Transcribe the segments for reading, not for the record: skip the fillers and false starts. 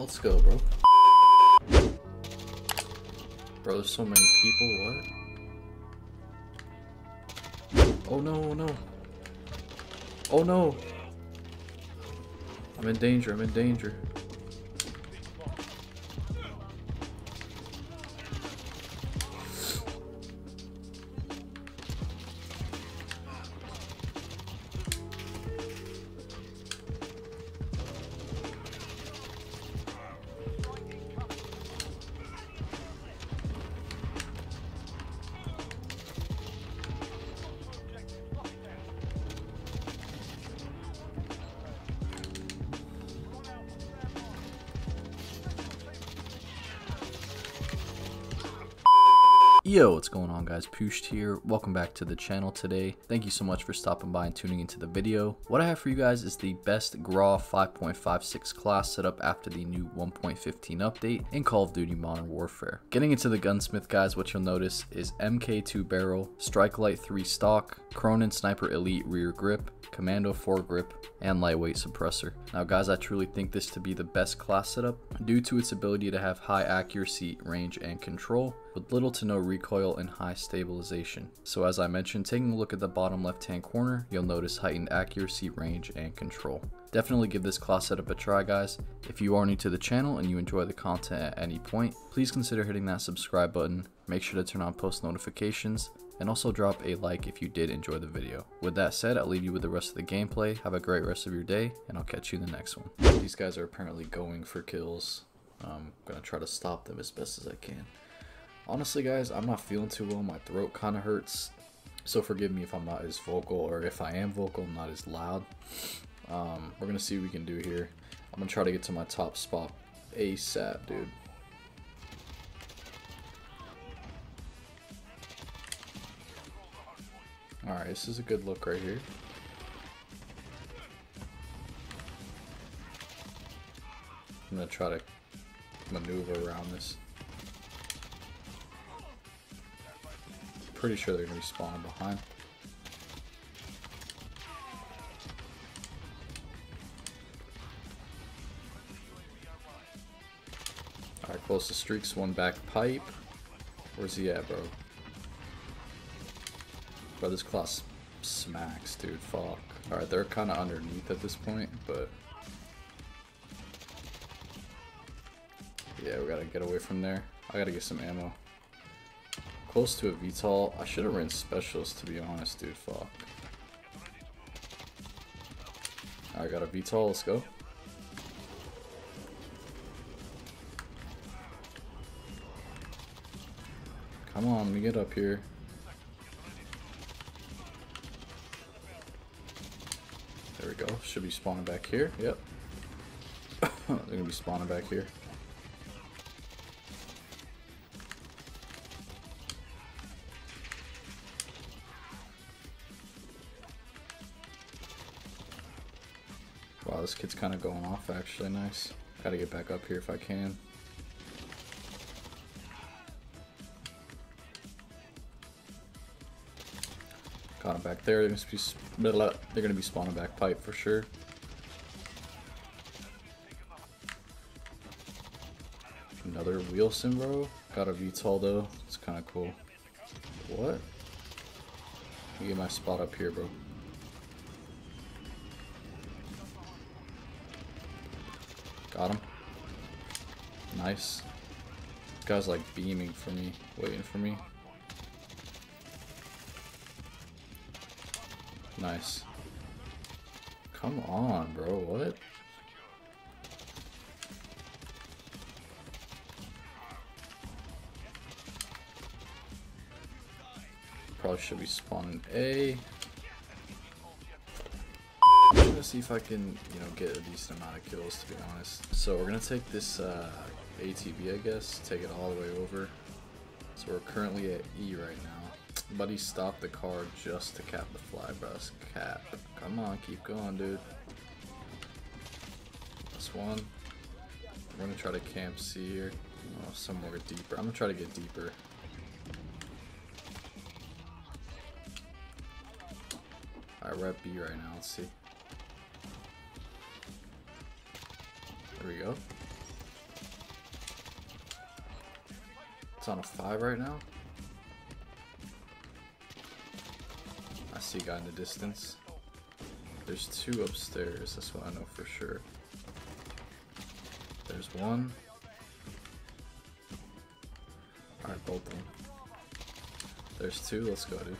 Let's go, bro. Bro, there's so many people, what? Oh no, oh no. Oh no! I'm in danger, I'm in danger. Yo, what's going on, guys? Poosht here. Welcome back to the channel today. Thank you so much for stopping by and tuning into the video. What I have for you guys is the best GRAW 5.56 class setup after the new 1.15 update in Call of Duty Modern Warfare. Getting into the gunsmith, guys, what you'll notice is MK2 barrel, Strike Light 3 stock, Cronin Sniper Elite rear grip, Commando 4 grip, and lightweight suppressor. Now guys, I truly think this to be the best class setup due to its ability to have high accuracy, range, and control with little to no recoil and high stabilization. So as I mentioned, taking a look at the bottom left hand corner, you'll notice heightened accuracy, range, and control. Definitely give this class setup a try, guys. If you are new to the channel and you enjoy the content at any point, please consider hitting that subscribe button. Make sure to turn on post notifications and also drop a like if you did enjoy the video. With that said, I'll leave you with the rest of the gameplay. Have a great rest of your day, and I'll catch you in the next one. These guys are apparently going for kills. I'm gonna try to stop them as best as I can. Honestly, guys, I'm not feeling too well. My throat kind of hurts, so forgive me if I'm not as vocal, or if I am vocal, I'm not as loud. We're gonna see what we can do here. I'm gonna try to get to my top spot ASAP, dude. Alright, this is a good look right here. I'm gonna try to maneuver around this. Pretty sure they're gonna be spawning behind. Alright, close the streaks, one back pipe. Where's he at, bro? Bro, this class smacks, dude. Fuck. Alright, they're kind of underneath at this point, but... yeah, we gotta get away from there. I gotta get some ammo. Close to a VTOL. I should have ran specials, to be honest, dude. Fuck. I got a VTOL. Let's go. Come on, let me get up here. There we go. Should be spawning back here. Yep. They're gonna be spawning back here. Wow, this kid's kind of going off, actually. Nice. Gotta get back up here if I can. Got him back there. They're gonna be spawning back pipe for sure. Another Wilson, bro. Got a VTOL though. It's kind of cool. What? Let me get my spot up here, bro. Got him. Nice. This guy's like beaming for me, waiting for me. Nice. Come on, bro. What? Probably should be spawning A. I'm gonna see if I can, you know, get a decent amount of kills, to be honest. So we're gonna take this ATV, I guess, take it all the way over. So we're currently at E right now. Buddy stopped the car just to cap the fly, bro. That's cap. Come on, keep going, dude. That's one. We're gonna try to camp C here. Oh, somewhere deeper. I'm gonna try to get deeper. Alright, we're at B right now. Let's see. There we go. It's on a 5 right now. I see a guy in the distance. There's two upstairs, that's what I know for sure. There's one. Alright, both of them. There's two, let's go, dude.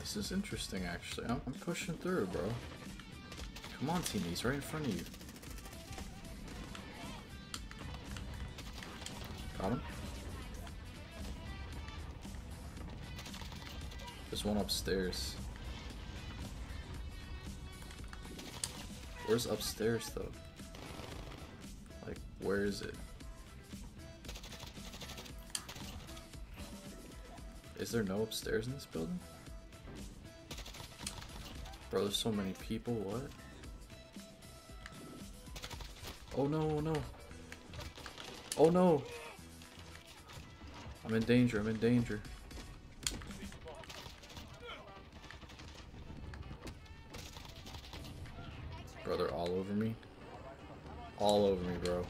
This is interesting, actually. I'm pushing through, bro. Come on, team, he's right in front of you. Got him. There's one upstairs. Where's upstairs, though? Like, where is it? Is there no upstairs in this building? Bro, there's so many people, what? Oh no, oh no. Oh no! I'm in danger, I'm in danger. Bro, they're all over me. All over me, bro.